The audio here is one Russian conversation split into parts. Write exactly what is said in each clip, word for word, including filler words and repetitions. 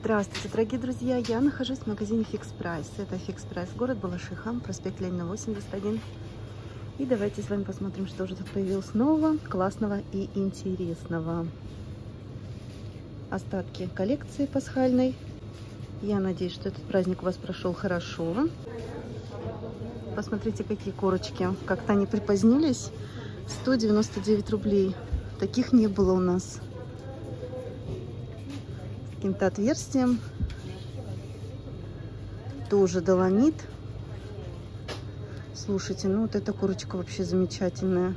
Здравствуйте, дорогие друзья! Я нахожусь в магазине Фикс Прайс. Это Фикс Прайс, город Балашиха, проспект Ленина, восемьдесят один. И давайте с вами посмотрим, что же тут появилось нового, классного и интересного. Остатки коллекции пасхальной. Я надеюсь, что этот праздник у вас прошел хорошо. Посмотрите, какие корочки. Как-то они припозднились. сто девяносто девять рублей. Таких не было у нас. Каким-то отверстием, тоже доломит. Слушайте, ну вот эта курочка вообще замечательная,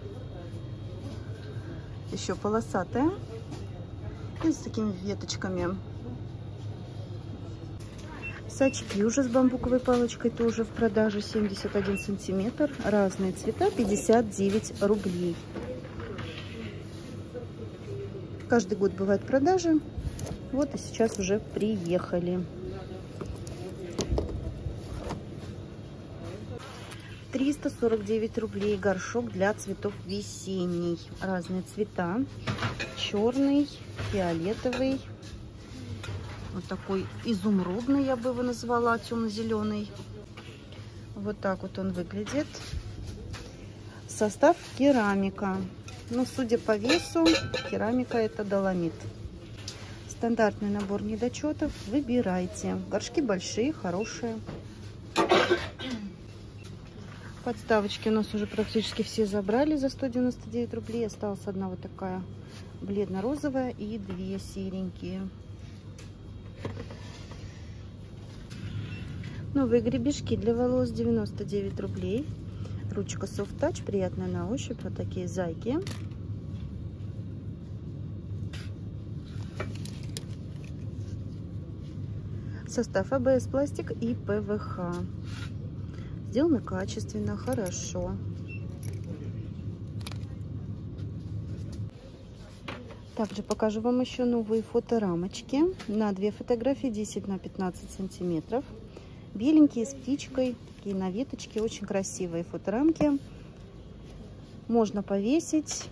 еще полосатая и с такими веточками. Сачки уже с бамбуковой палочкой тоже в продаже, семьдесят один сантиметр, разные цвета, пятьдесят девять рублей. Каждый год бывают продажи. Вот и сейчас уже приехали. триста сорок девять рублей горшок для цветов весенний. Разные цвета. Черный, фиолетовый. Вот такой изумрудный, я бы его назвала, темно-зеленый. Вот так вот он выглядит. Состав керамика. Но, судя по весу, керамика это доломит. Стандартный набор недочетов. Выбирайте. Горшки большие, хорошие. Подставочки у нас уже практически все забрали за сто девяносто девять рублей. Осталась одна вот такая бледно-розовая и две серенькие. Новые гребешки для волос девяносто девять рублей. Ручка Soft Touch, приятная на ощупь. Вот такие зайки. Состав А Б С пластик и П В Х. Сделано качественно, хорошо. Также покажу вам еще новые фоторамочки. На две фотографии десять на пятнадцать сантиметров. Беленькие, с птичкой. Такие на веточке. Очень красивые фоторамки. Можно повесить.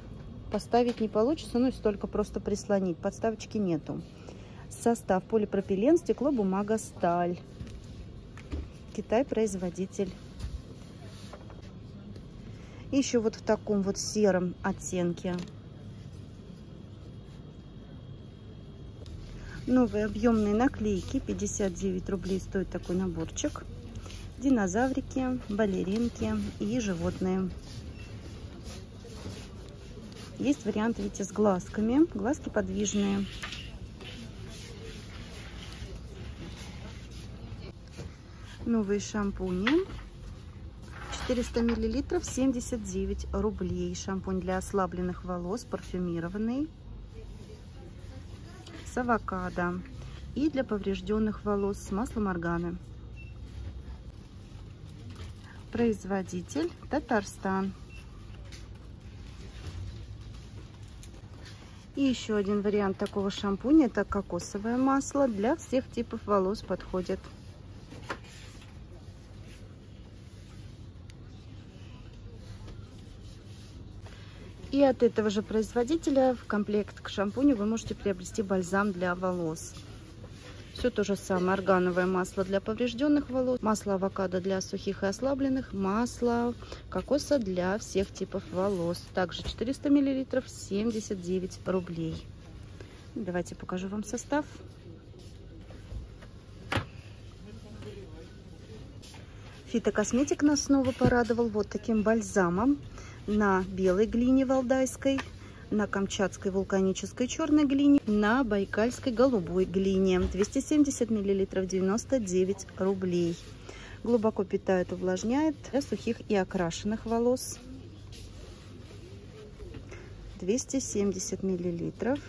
Поставить не получится. Ну и столько просто прислонить. Подставочки нету. Состав: полипропилен, стекло, бумага, сталь. Китай, производитель. И еще вот в таком вот сером оттенке. Новые объемные наклейки. пятьдесят девять рублей стоит такой наборчик. Динозаврики, балеринки и животные. Есть варианты, видите, с глазками. Глазки подвижные. Новые шампуни, четыреста миллилитров, семьдесят девять рублей. Шампунь для ослабленных волос, парфюмированный, с авокадо. И для поврежденных волос с маслом органы. Производитель Татарстан. И еще один вариант такого шампуня, это кокосовое масло. Для всех типов волос подходит. И от этого же производителя в комплект к шампуню вы можете приобрести бальзам для волос. Все то же самое. Органовое масло для поврежденных волос, масло авокадо для сухих и ослабленных, масло кокоса для всех типов волос. Также четыреста миллилитров, семьдесят девять рублей. Давайте покажу вам состав. Фитокосметик нас снова порадовал вот таким бальзамом. На белой глине валдайской, на камчатской вулканической черной глине, на байкальской голубой глине. двести семьдесят миллилитров, девяносто девять рублей. Глубоко питает, увлажняет. Для сухих и окрашенных волос. двести семьдесят миллилитров.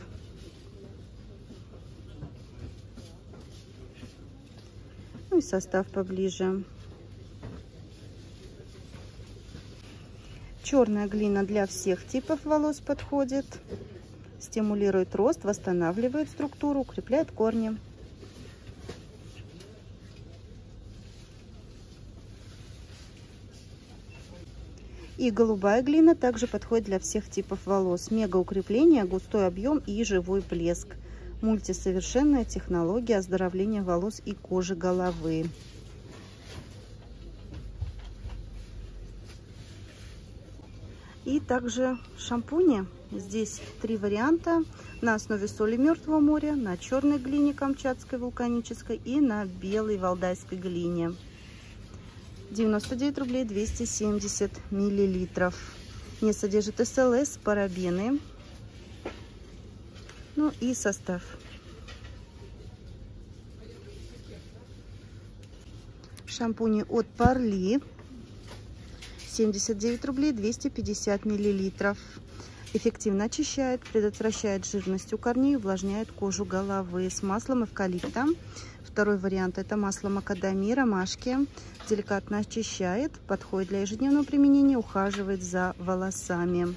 Ну и состав поближе. Черная глина для всех типов волос подходит. Стимулирует рост, восстанавливает структуру, укрепляет корни. И голубая глина также подходит для всех типов волос. Мега укрепление, густой объем и живой блеск. Мультисовершенная технология оздоровления волос и кожи головы. И также шампуни. Здесь три варианта. На основе соли Мертвого моря, на черной глине камчатской вулканической и на белой валдайской глине. девяносто девять рублей двести семьдесят миллилитров. Не содержит СЛС, парабены. Ну и состав. Шампуни от Парли. семьдесят девять рублей двести пятьдесят миллилитров. Эффективно очищает, предотвращает жирность у корней, увлажняет кожу головы с маслом эвкалипта. Второй вариант — это масло макадамии, ромашки. Деликатно очищает, подходит для ежедневного применения, ухаживает за волосами.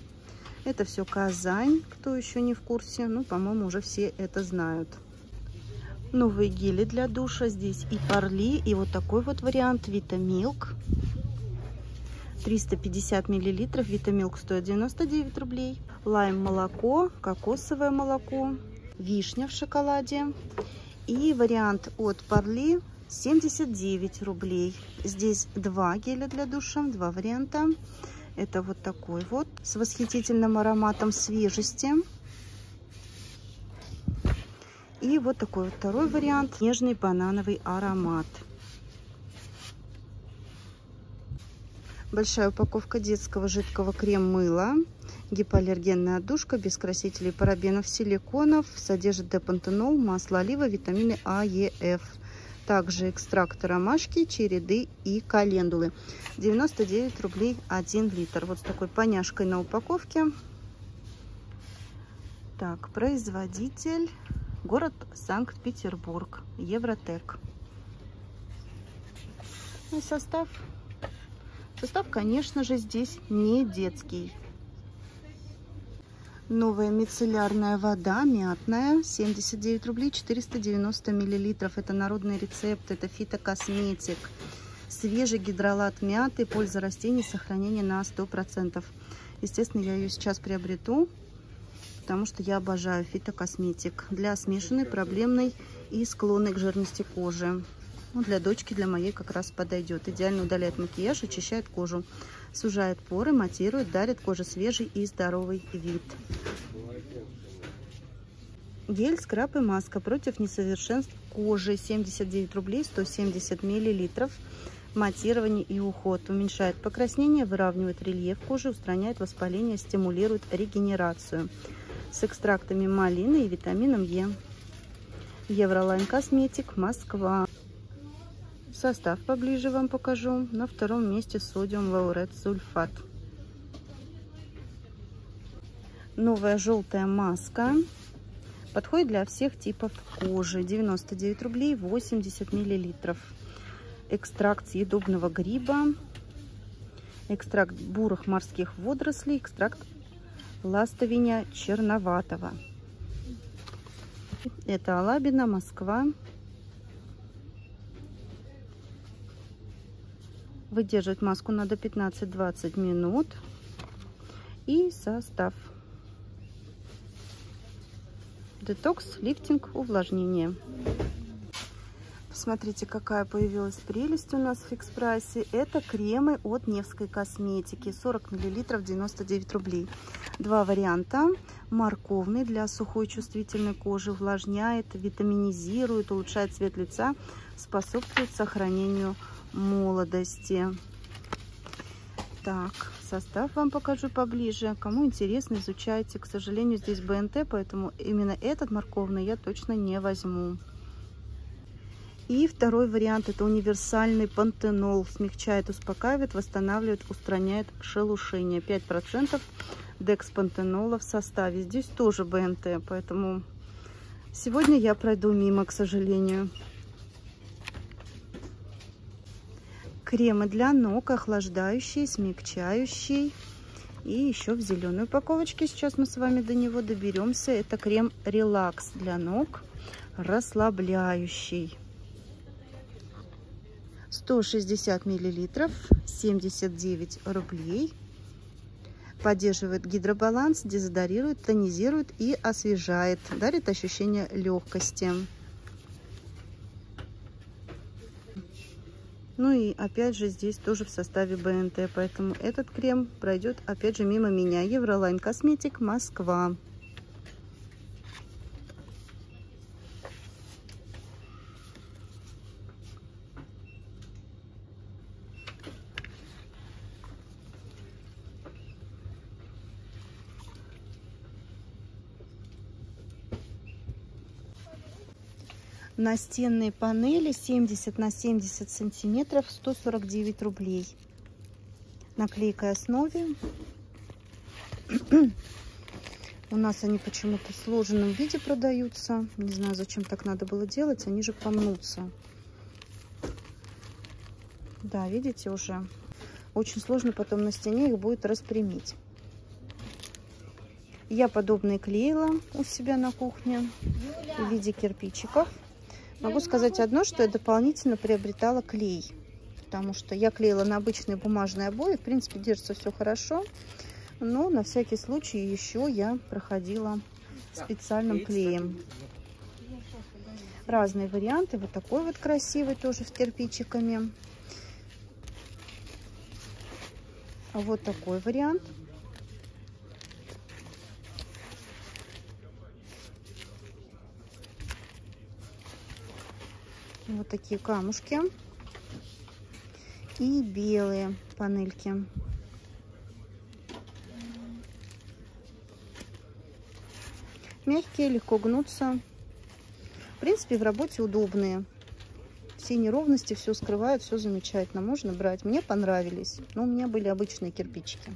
Это все Казань, кто еще не в курсе, ну, по-моему, уже все это знают. Новые гели для душа. Здесь и Парли, и вот такой вот вариант Витамилк. триста пятьдесят миллилитров. Витамилк стоит девяносто девять рублей. Лайм молоко, кокосовое молоко, вишня в шоколаде. И вариант от Парли семьдесят девять рублей. Здесь два геля для душа, два варианта. Это вот такой вот с восхитительным ароматом свежести. И вот такой вот второй вариант. Нежный банановый аромат. Большая упаковка детского жидкого крем-мыла. Гипоаллергенная отдушка, без красителей, парабенов, силиконов. Содержит депантенол, масло олива, витамины А, Е, Ф. Также экстракт ромашки, череды и календулы. девяносто девять рублей один литр. Вот с такой поняшкой на упаковке. Так, производитель — город Санкт-Петербург, Евротек. И состав. Состав, конечно же, здесь не детский. Новая мицеллярная вода, мятная, семьдесят девять рублей четыреста девяносто миллилитров. Это народный рецепт, это Фитокосметик. Свежий гидролат мяты, польза растений, сохранение на сто процентов. Естественно, я ее сейчас приобрету, потому что я обожаю Фитокосметик. Для смешанной, проблемной и склонной к жирности кожи. Ну, для дочки, для моей как раз подойдет. Идеально удаляет макияж, очищает кожу, сужает поры, матирует, дарит коже свежий и здоровый вид. Гель, скраб и маска против несовершенств кожи. семьдесят девять рублей сто семьдесят миллилитров. Матирование и уход. Уменьшает покраснение, выравнивает рельеф кожи, устраняет воспаление, стимулирует регенерацию. С экстрактами малины и витамином Е. Евролайн косметик, Москва. Состав поближе вам покажу. На втором месте содиум лаурет сульфат. Новая желтая маска. Подходит для всех типов кожи. девяносто девять рублей восемьдесят миллилитров. Экстракт съедобного гриба. Экстракт бурых морских водорослей. Экстракт ластовиня черноватого. Это Алабина, Москва. Выдерживать маску надо пятнадцать-двадцать минут. И состав. Детокс, лифтинг, увлажнение. Посмотрите, какая появилась прелесть у нас в Фикс Прайсе. Это кремы от Невской косметики. сорок миллилитров, девяносто девять рублей. Два варианта. Морковный для сухой чувствительной кожи. Увлажняет, витаминизирует, улучшает цвет лица. Способствует сохранению молодости. Так, состав вам покажу поближе. Кому интересно, изучайте. К сожалению, здесь БНТ, поэтому именно этот морковный я точно не возьму. И второй вариант — это универсальный пантенол. Смягчает, успокаивает, восстанавливает, устраняет шелушение. пять процентов декспантенола в составе. Здесь тоже БНТ, поэтому сегодня я пройду мимо, к сожалению. Кремы для ног, охлаждающий, смягчающий. И еще в зеленой упаковочке. Сейчас мы с вами до него доберемся. Это крем релакс для ног, расслабляющий. сто шестьдесят миллилитров, семьдесят девять рублей. Поддерживает гидробаланс, дезодорирует, тонизирует и освежает. Дарит ощущение легкости. Ну и опять же здесь тоже в составе бэ эн тэ, поэтому этот крем пройдет опять же мимо меня. Евролайн косметик, Москва. Настенные панели семьдесят на семьдесят сантиметров, сто сорок девять рублей. На клейкой основе. У нас они почему-то в сложенном виде продаются. Не знаю, зачем так надо было делать. Они же помнутся. Да, видите, уже очень сложно потом на стене их будет распрямить. Я подобные клеила у себя на кухне в виде кирпичиков. Могу сказать одно, что я дополнительно приобретала клей, потому что я клеила на обычные бумажные обои. В принципе, держится все хорошо, но на всякий случай еще я проходила специальным клеем. Разные варианты. Вот такой вот красивый тоже с кирпичиками. А вот такой вариант. Вот такие камушки и белые панельки. Мягкие, легко гнутся. В принципе, в работе удобные. Все неровности, все скрывают, все замечательно. Можно брать. Мне понравились, но у меня были обычные кирпичики.